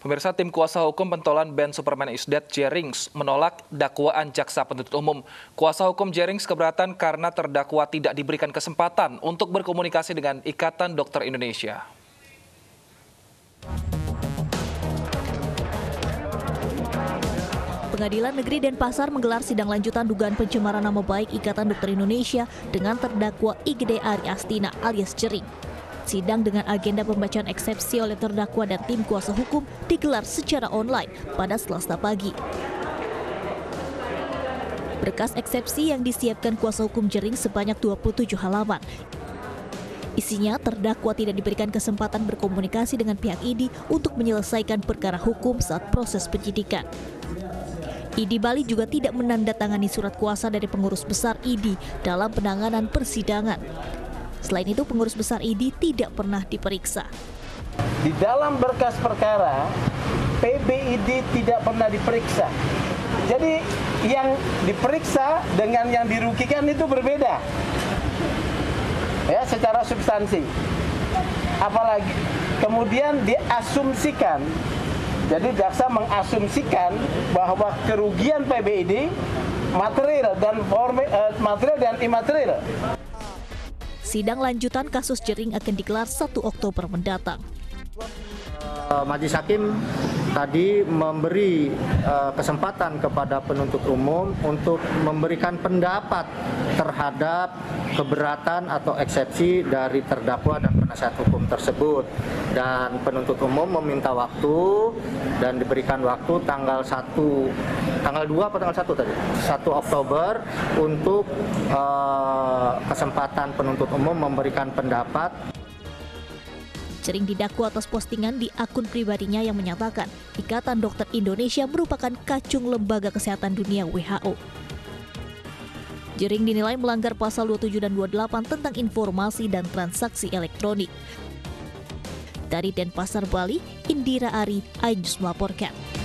Pemirsa, tim kuasa hukum pentolan band Superman Is Dead, Jerinx, menolak dakwaan jaksa penuntut umum. Kuasa hukum Jerinx keberatan karena terdakwa tidak diberikan kesempatan untuk berkomunikasi dengan Ikatan Dokter Indonesia. Pengadilan Negeri Denpasar menggelar sidang lanjutan dugaan pencemaran nama baik Ikatan Dokter Indonesia dengan terdakwa IGD Ari Astina alias Jerinx. Sidang dengan agenda pembacaan eksepsi oleh terdakwa dan tim kuasa hukum digelar secara online pada Selasa pagi. Berkas eksepsi yang disiapkan kuasa hukum Jerinx sebanyak 27 halaman. Isinya, terdakwa tidak diberikan kesempatan berkomunikasi dengan pihak IDI untuk menyelesaikan perkara hukum saat proses penyidikan. IDI Bali juga tidak menandatangani surat kuasa dari pengurus besar IDI dalam penanganan persidangan. Selain itu, pengurus besar IDI tidak pernah diperiksa. Di dalam berkas perkara, PBID tidak pernah diperiksa. Jadi yang diperiksa dengan yang dirugikan itu berbeda, ya, secara substansi. Apalagi kemudian diasumsikan, jadi jaksa mengasumsikan bahwa kerugian PBID material dan imaterial. Sidang lanjutan kasus Jerinx akan digelar 1 Oktober mendatang. Majelis Hakim tadi memberi kesempatan kepada penuntut umum untuk memberikan pendapat terhadap keberatan atau eksepsi dari terdakwa dan penasihat hukum tersebut. Dan penuntut umum meminta waktu dan diberikan waktu tanggal 2 atau tanggal 1 tadi? 1 Oktober untuk kesempatan penuntut umum memberikan pendapat. Jerinx didakwa atas postingan di akun pribadinya yang menyatakan Ikatan Dokter Indonesia merupakan kacung lembaga kesehatan dunia WHO. Jerinx dinilai melanggar pasal 27 dan 28 tentang informasi dan transaksi elektronik. Dari Denpasar, Bali, Indira Ari, iNews melaporkan.